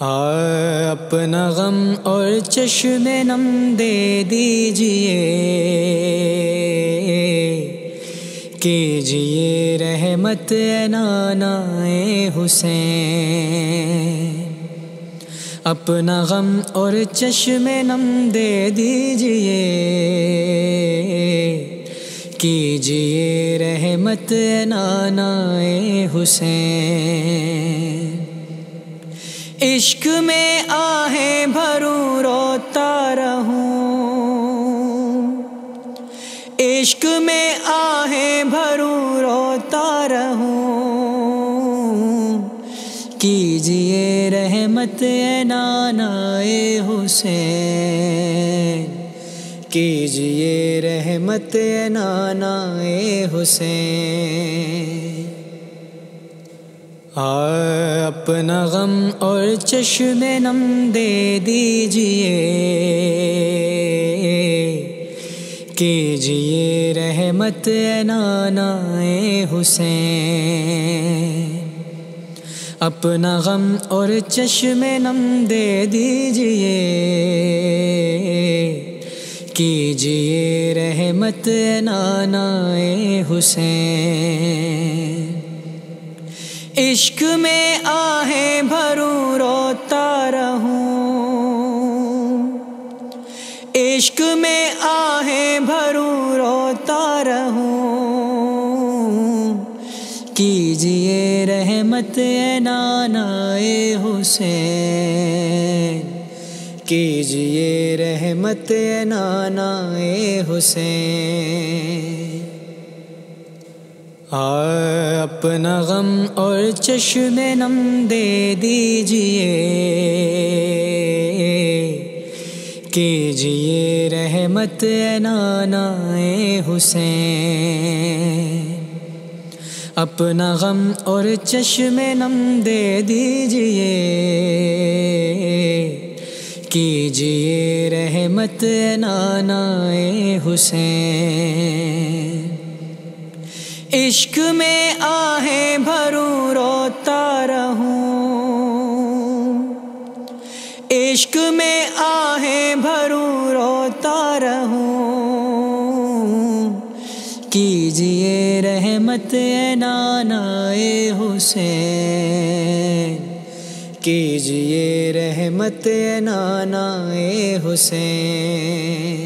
अपना गम और चश्मे नम दे दीजिए, कीजिए रहमत ए नाना ए हुसैन। अपना गम और चश्मे नम दे दीजिए, कीजिए रहमत ए नाना ए हुसैन। इश्क में आहें भरूं रोता रहूं, इश्क में आहें भरूं रोता रहूं, कीजिए रहमत ए नाना ए हुसैन, कीजिए रहमत ए नाना ए हुसैन। अपना गम और चश्मे नम दे दीजिए, कीजिए रहमत ए नाना ए हुसैन। अपना गम और चश्मे नम दे दीजिए, कीजिए रहमत ए नाना ए हुसैन। इश्क में आहें भरूं रोता रहूं, इश्क में आहें भरूं रोता रहूं, कीजिए रहमत ए नाना ए हुसैन, कीजिए रहमत ए नाना ए हुसैन। अपना गम और चश्मे नम दे दीजिए, कीजिए रहमत ए नाना ए हुसैन। अपना गम और चश्मे नम दे दीजिए, कीजिए रहमत ए नाना ए हुसैन। इश्क में आहें भरूं रोता रहूं, इश्क में आहें भरूं रोता रहूं, कीजिए रहमत ए नाना ए हुसैन, कीजिए रहमत ए नाना ए हुसैन।